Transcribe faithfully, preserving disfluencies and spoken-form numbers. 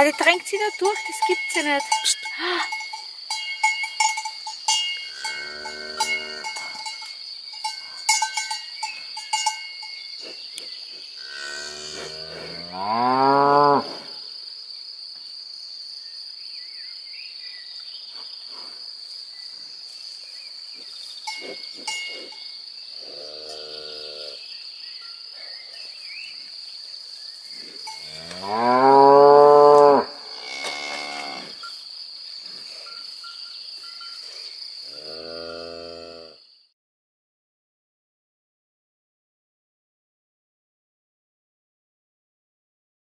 Ah, die drängt sie da durch, das gibt's ja nicht. Psst.